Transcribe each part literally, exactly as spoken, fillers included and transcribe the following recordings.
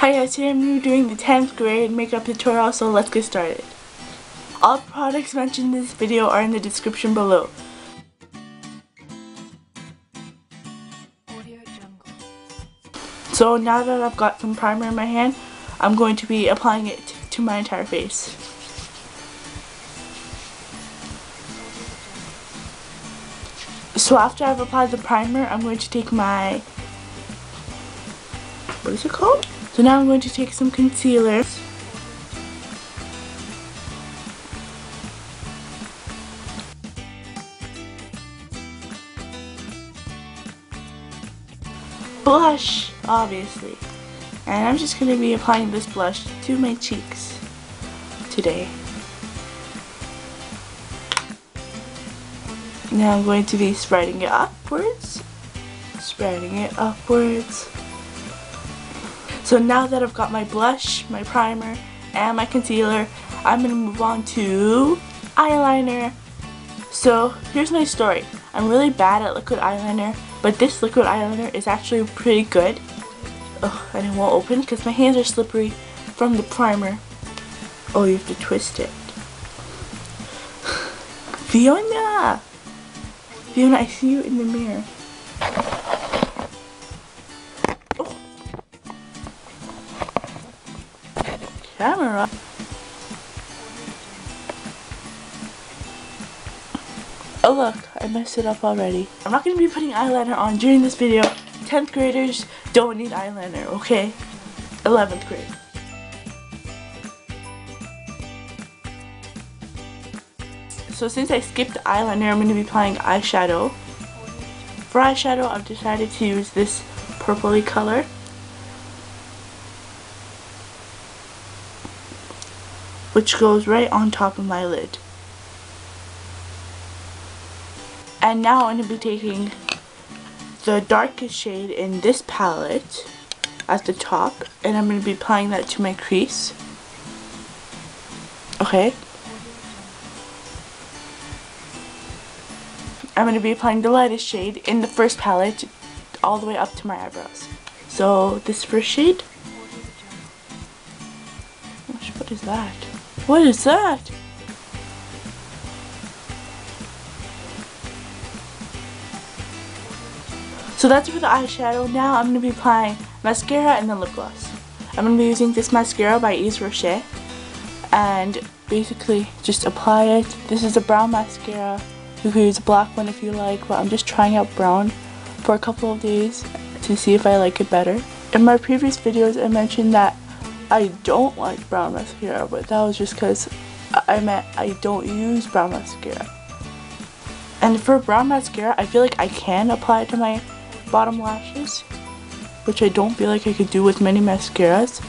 Hi guys, today I'm doing the tenth grade makeup tutorial, so let's get started. All products mentioned in this video are in the description below. So now that I've got some primer in my hand, I'm going to be applying it to my entire face. So after I've applied the primer, I'm going to take my, what is it called? So now I'm going to take some concealer. Blush, obviously. And I'm just going to be applying this blush to my cheeks today. Now I'm going to be spreading it upwards. Spreading it upwards. So now that I've got my blush, my primer, and my concealer, I'm going to move on to eyeliner. So here's my story. I'm really bad at liquid eyeliner, but this liquid eyeliner is actually pretty good. Oh, and it won't open because my hands are slippery from the primer. Oh, you have to twist it. Fiona! Fiona, I see you in the mirror. Oh. Camera. Oh look, I messed it up already. I'm not going to be putting eyeliner on during this video. tenth graders don't need eyeliner, okay? eleventh grade. So since I skipped eyeliner, I'm going to be applying eyeshadow. For eyeshadow, I've decided to use this purpley color. Which goes right on top of my lid. And now I'm going to be taking the darkest shade in this palette at the top, and I'm going to be applying that to my crease. Okay. I'm going to be applying the lightest shade in the first palette all the way up to my eyebrows. So this first shade. Gosh, what is that? What is that? So that's for the eyeshadow. Now I'm going to be applying mascara and then lip gloss. I'm going to be using this mascara by Yves Rocher. And basically just apply it. This is a brown mascara. You could use a black one if you like, but I'm just trying out brown for a couple of days to see if I like it better. In my previous videos I mentioned that I don't like brown mascara, but that was just because I meant I don't use brown mascara. And for brown mascara, I feel like I can apply it to my bottom lashes, which I don't feel like I could do with many mascaras.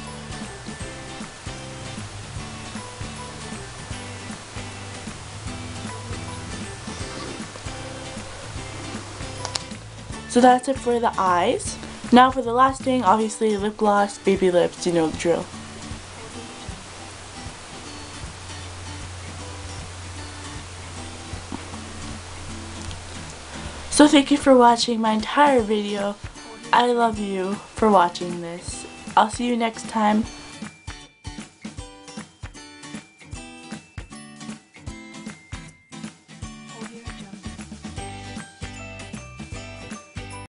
So that's it for the eyes. Now for the last thing, obviously lip gloss, baby lips, you know the drill. So thank you for watching my entire video. I love you for watching this. I'll see you next time.